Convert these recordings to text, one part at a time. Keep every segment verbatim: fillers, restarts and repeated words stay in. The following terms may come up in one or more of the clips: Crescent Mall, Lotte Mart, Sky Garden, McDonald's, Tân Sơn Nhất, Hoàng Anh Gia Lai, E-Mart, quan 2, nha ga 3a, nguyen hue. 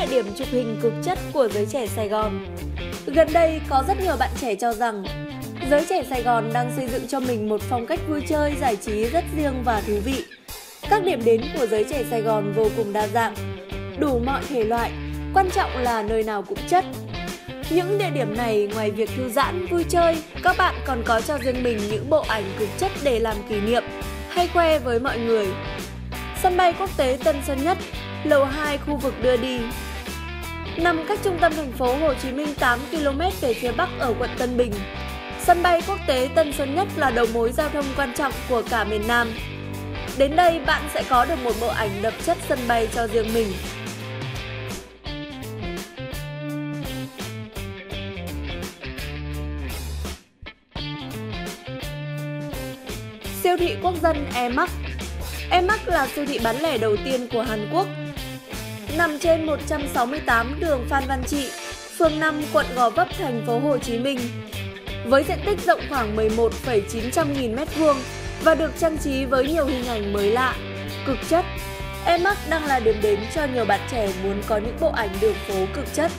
địa điểm chụp hình cực chất của giới trẻ Sài Gòn. Gần đây có rất nhiều bạn trẻ cho rằng giới trẻ Sài Gòn đang xây dựng cho mình một phong cách vui chơi, giải trí rất riêng và thú vị. Các điểm đến của giới trẻ Sài Gòn vô cùng đa dạng, đủ mọi thể loại, quan trọng là nơi nào cũng chất. Những địa điểm này ngoài việc thư giãn, vui chơi, các bạn còn có cho riêng mình những bộ ảnh cực chất để làm kỷ niệm hay khoe với mọi người. Sân bay quốc tế Tân Sơn Nhất, lầu hai khu vực đưa đi. Nằm cách trung tâm thành phố Hồ Chí Minh tám ki lô mét về phía Bắc ở quận Tân Bình, sân bay quốc tế Tân Sơn Nhất là đầu mối giao thông quan trọng của cả miền Nam. Đến đây bạn sẽ có được một bộ ảnh đậm chất sân bay cho riêng mình. Siêu thị quốc dân E-Mart. E-Mart là siêu thị bán lẻ đầu tiên của Hàn Quốc. Nằm trên một trăm sáu mươi tám đường Phan Văn Trị, phường năm, quận Gò Vấp, thành phố Hồ Chí Minh. Với diện tích rộng khoảng mười một phẩy chín trăm nghìn mét vuông và được trang trí với nhiều hình ảnh mới lạ, cực chất, E-Mart đang là điểm đến cho nhiều bạn trẻ muốn có những bộ ảnh đường phố cực chất.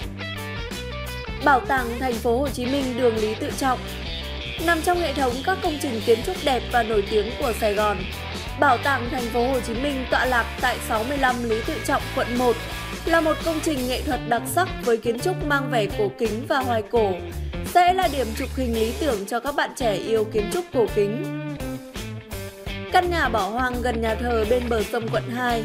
Bảo tàng thành phố Hồ Chí Minh đường Lý Tự Trọng. Nằm trong hệ thống các công trình kiến trúc đẹp và nổi tiếng của Sài Gòn, Bảo tàng thành phố Hồ Chí Minh tọa lạc tại sáu mươi lăm Lý Tự Trọng, quận một, là một công trình nghệ thuật đặc sắc với kiến trúc mang vẻ cổ kính và hoài cổ, sẽ là điểm chụp hình lý tưởng cho các bạn trẻ yêu kiến trúc cổ kính. Căn nhà bỏ hoang gần nhà thờ bên bờ sông quận hai.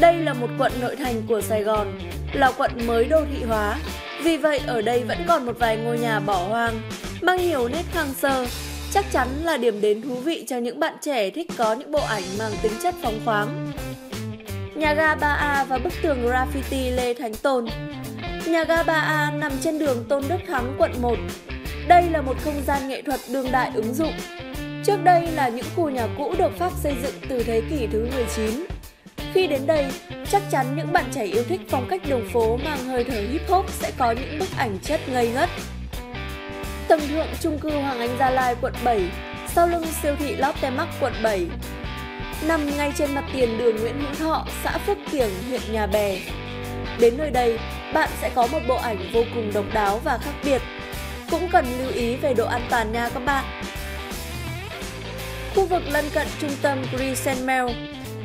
Đây là một quận nội thành của Sài Gòn, là quận mới đô thị hóa, vì vậy ở đây vẫn còn một vài ngôi nhà bỏ hoang, mang nhiều nét hoang sơ, chắc chắn là điểm đến thú vị cho những bạn trẻ thích có những bộ ảnh mang tính chất phóng khoáng. Nhà ga ba A và bức tường graffiti Lê Thánh Tôn. Nhà ga ba A nằm trên đường Tôn Đức Thắng, quận một. Đây là một không gian nghệ thuật đương đại ứng dụng. Trước đây là những khu nhà cũ được Pháp xây dựng từ thế kỷ thứ mười chín. Khi đến đây, chắc chắn những bạn trẻ yêu thích phong cách đường phố mang hơi thở hip-hop sẽ có những bức ảnh chất ngây ngất. Tầng thượng chung cư Hoàng Anh Gia Lai, quận bảy, sau lưng siêu thị Lotte Mart, quận bảy. Nằm ngay trên mặt tiền đường Nguyễn Hữu Thọ, xã Phước Kiểng, huyện Nhà Bè. Đến nơi đây, bạn sẽ có một bộ ảnh vô cùng độc đáo và khác biệt. Cũng cần lưu ý về độ an toàn nha các bạn. Khu vực lân cận trung tâm Crescent Mall.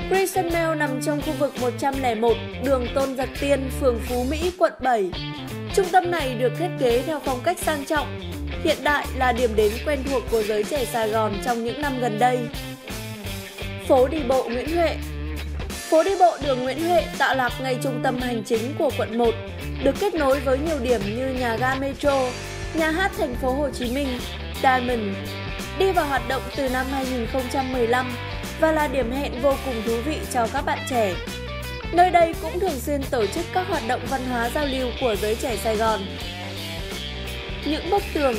Crescent Mall nằm trong khu vực một trăm lẻ một, đường Tôn Giật Tiên, phường Phú Mỹ, quận bảy. Trung tâm này được thiết kế theo phong cách sang trọng, hiện đại, là điểm đến quen thuộc của giới trẻ Sài Gòn trong những năm gần đây. Phố đi bộ Nguyễn Huệ. Phố đi bộ đường Nguyễn Huệ tọa lạc ngay trung tâm hành chính của quận một, được kết nối với nhiều điểm như nhà ga Metro, nhà hát thành phố Hồ Chí Minh, Diamond. Đi vào hoạt động từ năm hai nghìn không trăm mười lăm và là điểm hẹn vô cùng thú vị cho các bạn trẻ. Nơi đây cũng thường xuyên tổ chức các hoạt động văn hóa giao lưu của giới trẻ Sài Gòn. Những bức tường.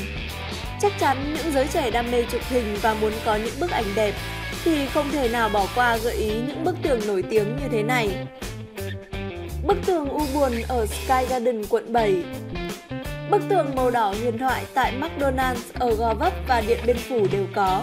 Chắc chắn những giới trẻ đam mê chụp hình và muốn có những bức ảnh đẹp thì không thể nào bỏ qua gợi ý những bức tường nổi tiếng như thế này. Bức tường u buồn ở Sky Garden, quận bảy. Bức tường màu đỏ huyền thoại tại McDonald's ở Gò Vấp và Điện Biên Phủ đều có.